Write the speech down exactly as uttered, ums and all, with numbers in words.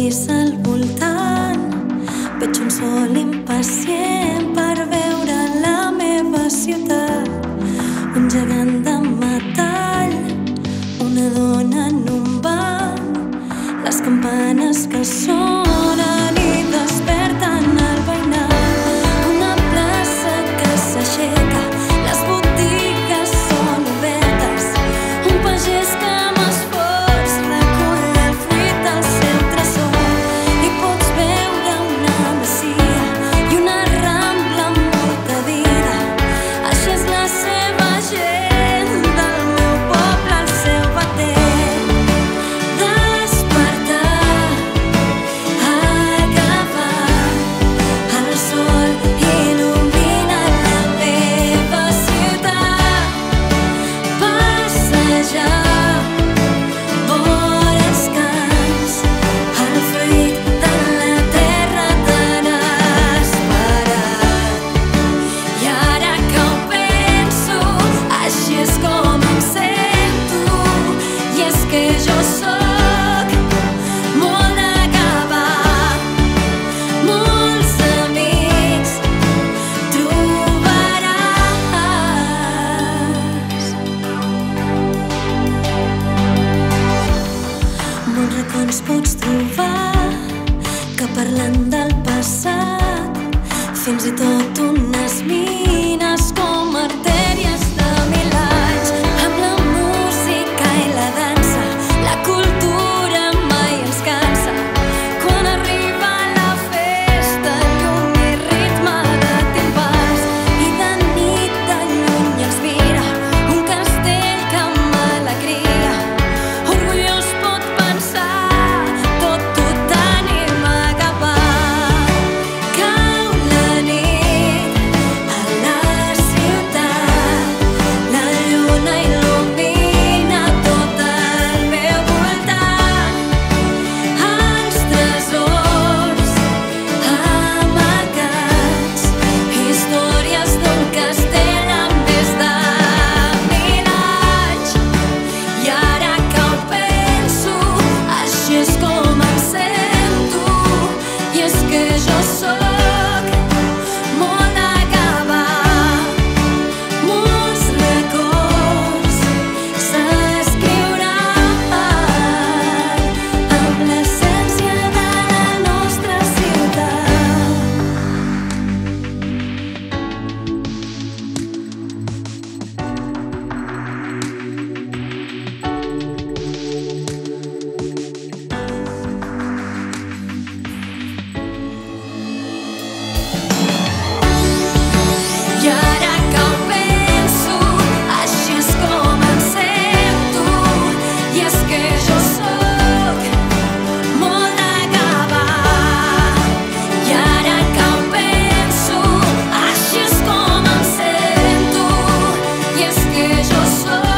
reis al voltant. Veig un sol impacient per veure la meva ciutat. Un gegant de metall, una dona en un banc, les campanes que sonen i desperten el veïnat. Una plaça que s'aixeca, les botigues són obertes, un pagès que pots trobar que parlant del passat fins i tot unes mines com artèries de mil anys. Amb la música i la dansa la cultura mai ens cansa. Quan arriba la festa llum i ritme de timbals, i de nit de lluny ens mira un castell que amb alegria orgullós pot pensar yo soy.